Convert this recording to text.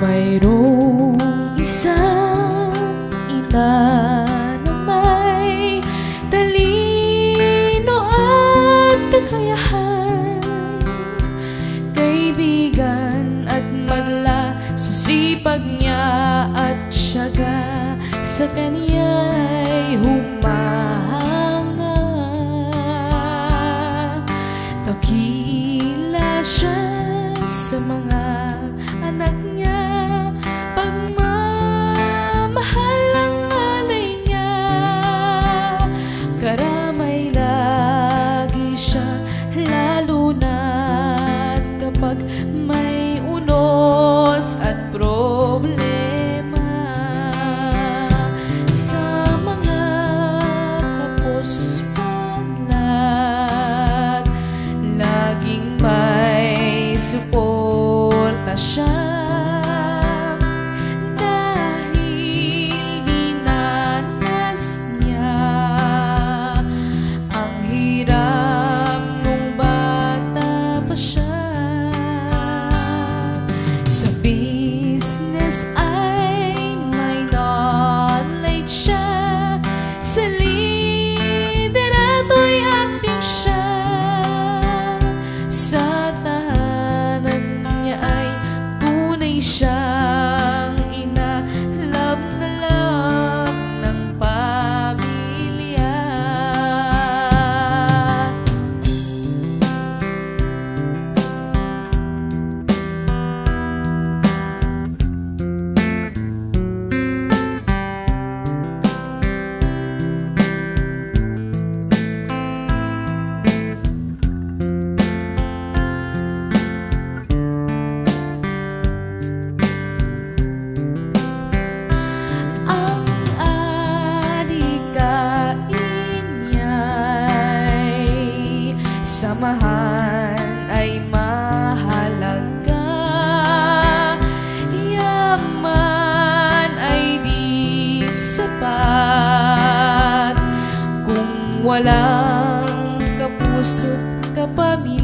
Mayroong isang ina na may talino at kakayahan, kaibigan at madla sa sipag niya at tiyaga, sa kaniya'y humahanga. Dakila siya sa mga anak niya, pagmamahal ang alay niya, karamay lagi siya, lalo na kapag may unos at problema. Sa mga kapos-panlad, laging may suporta siya. Isang ina, love na love ng pamilya. Samahan ay mahalaga, yaman ay di sapat, kung walang kapuso't kapamilya.